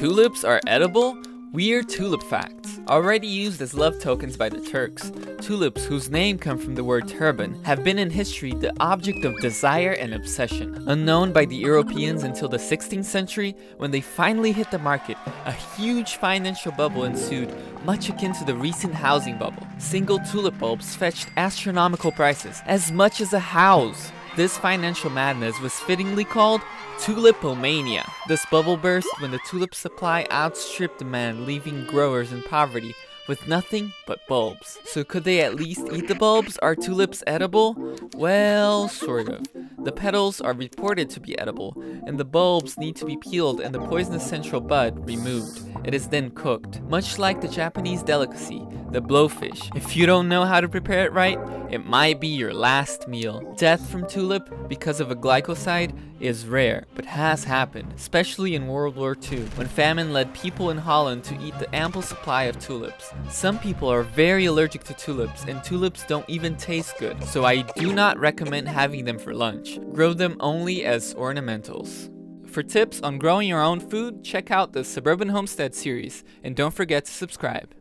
Tulips are edible? Weird tulip facts. Already used as love tokens by the Turks, tulips, whose name come from the word turban, have been in history the object of desire and obsession. Unknown by the Europeans until the 16th century, when they finally hit the market, a huge financial bubble ensued, much akin to the recent housing bubble. Single tulip bulbs fetched astronomical prices, as much as a house. This financial madness was fittingly called Tulipomania. This bubble burst when the tulip supply outstripped demand, leaving growers in poverty with nothing but bulbs. So could they at least eat the bulbs? Are tulips edible? Well, sort of. The petals are reported to be edible, and the bulbs need to be peeled and the poisonous central bud removed. It is then cooked, much like the Japanese delicacy, the blowfish. If you don't know how to prepare it right, it might be your last meal. Death from tulip because of a glycoside is rare, but has happened, especially in World War II, when famine led people in Holland to eat the ample supply of tulips. Some people are very allergic to tulips, and tulips don't even taste good, so I do not recommend having them for lunch. Grow them only as ornamentals. For tips on growing your own food, check out the Suburban Homestead series, and don't forget to subscribe.